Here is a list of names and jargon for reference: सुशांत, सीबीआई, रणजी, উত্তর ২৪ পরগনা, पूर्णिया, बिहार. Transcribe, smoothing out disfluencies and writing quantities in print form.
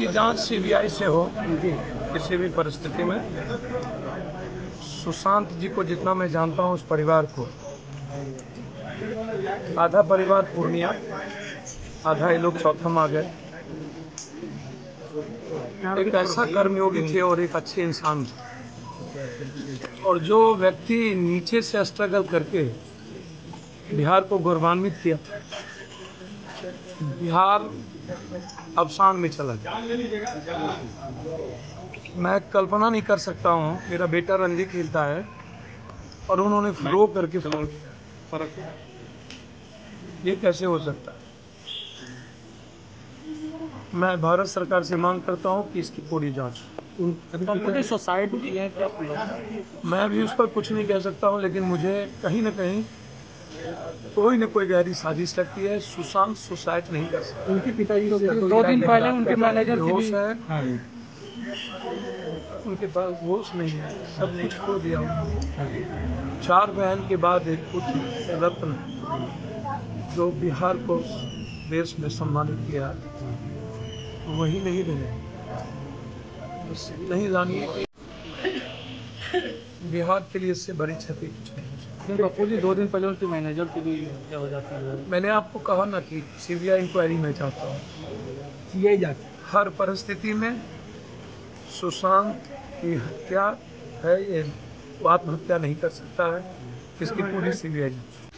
इसकी जांच सीबीआई से हो किसी भी परिस्थिति में। सुशांत जी को जितना मैं जानता हूँ, उस परिवार को आधा परिवार पूर्णिया, आधा ये लोग चौथम आ गए। एक ऐसा कर्मयोगी थे और एक अच्छे इंसान थे, और जो व्यक्ति नीचे से स्ट्रगल करके बिहार को गौरवान्वित किया, बिहार अवसान में चला गया। मैं कल्पना नहीं कर सकता हूँ, मेरा बेटा रणजी खेलता है और उन्होंने रो करके फोन किया, ये कैसे हो सकता है। मैं भारत सरकार से मांग करता हूँ कि इसकी पूरी जांच। उनकी सोसाइटी है, मैं भी उस पर कुछ नहीं कह सकता हूँ, लेकिन मुझे कहीं ना कहीं कोई न कोई गहरी साजिश लगती है। सुशांत सुसाइड नहीं कर सकता। उनके पिताजी को 2 दिन पहले उनके मैनेजर होश है, उनके पास होश नहीं है, सब कुछ खो दिया। 4 बहन के बाद एक पुत्र रत्न, जो बिहार को देश में सम्मानित किया, वही नहीं रहे। नहीं जानिए बिहार के लिए इससे बड़ी क्षति कुछ नहीं। बापू जी 2 दिन पहले उसके मैनेजर के लिए हो जाती है। मैंने आपको कहा ना कि सीबीआई इंक्वायरी में चाहता हूँ, सीबीआई जांच। हर परिस्थिति में सुशांत की हत्या है, ये आत्महत्या नहीं कर सकता है, इसकी पूरी सीबीआई जांच।